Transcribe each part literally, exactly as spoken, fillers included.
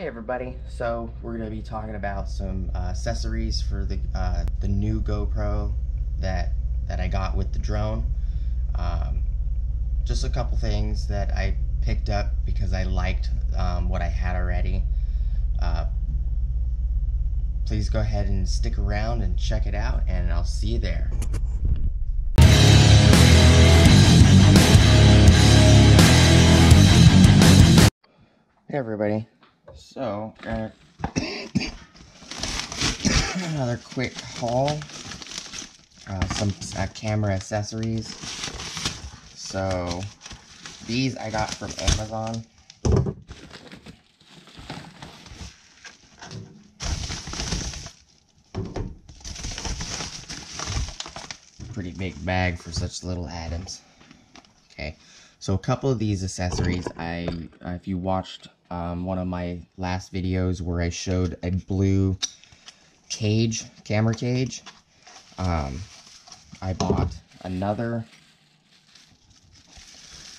Hey everybody, so we're going to be talking about some uh, accessories for the uh, the new GoPro that that I got with the drone. Um, just a couple things that I picked up because I liked um, what I had already. Uh, please go ahead and stick around and check it out, and I'll see you there. Hey everybody. So, uh, another quick haul, uh, some uh, camera accessories. So, these I got from Amazon. Pretty big bag for such little items. Okay, so a couple of these accessories, I, uh, if you watched Um, one of my last videos where I showed a blue cage, camera cage. Um, I bought another,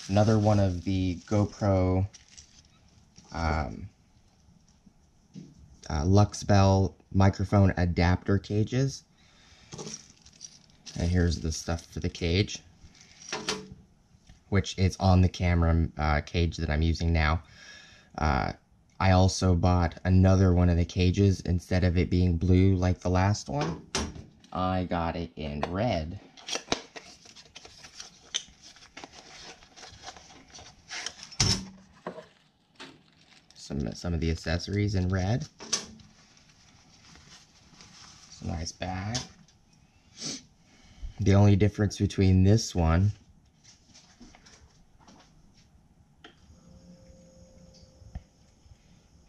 another one of the GoPro um, uh, Luxbell microphone adapter cages. And here's the stuff for the cage, which is on the camera uh, cage that I'm using now. Uh, I also bought another one of the cages. Instead of it being blue like the last one, I got it in red. Some, some of the accessories in red. It's a nice bag. The only difference between this one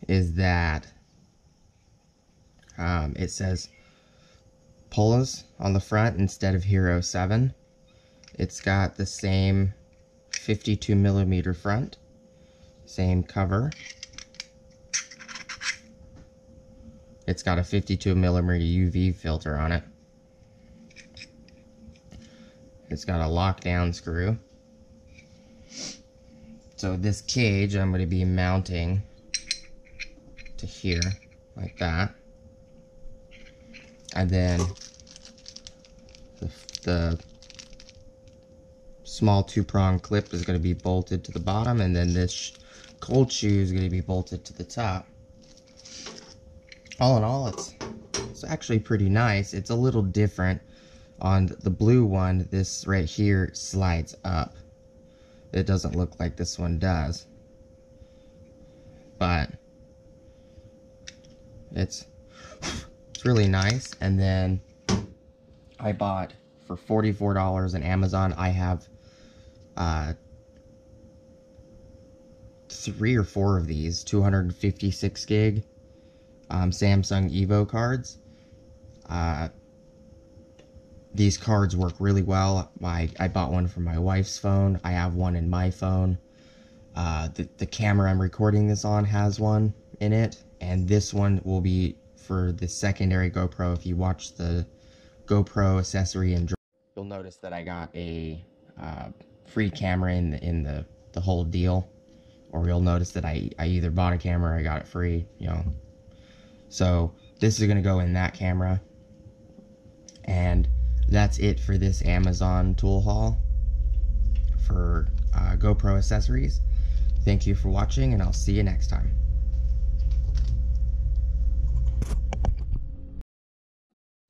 is that um, it says Polaris on the front instead of Hero seven. It's got the same fifty-two millimeter front, same cover. It's got a fifty-two millimeter U V filter on it. It's got a lockdown screw. So this cage I'm going to be mounting to here like that, and then the, the small two-prong clip is going to be bolted to the bottom, and then this sh cold shoe is going to be bolted to the top. All in all, it's it's actually pretty nice. It's a little different on the blue one. This right here slides up. It doesn't look like this one does, but It's, it's really nice. And then I bought for forty-four dollars on Amazon. I have uh, three or four of these two fifty-six gig um, Samsung Evo cards. Uh, these cards work really well. I, I bought one for my wife's phone. I have one in my phone. Uh, the, the camera I'm recording this on has one in it. And this one will be for the secondary GoPro. If you watch the GoPro accessory and drone, you'll notice that I got a uh, free camera in the in the the whole deal. Or you'll notice that I I either bought a camera or I got it free. You know, so this is gonna go in that camera. And that's it for this Amazon tool haul for uh, GoPro accessories. Thank you for watching, and I'll see you next time.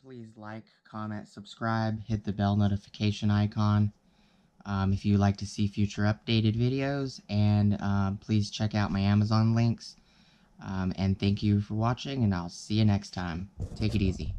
Please like, comment, subscribe, hit the bell notification icon um, if you like to see future updated videos, and um, please check out my Amazon links. Um, and thank you for watching, and I'll see you next time. Take it easy.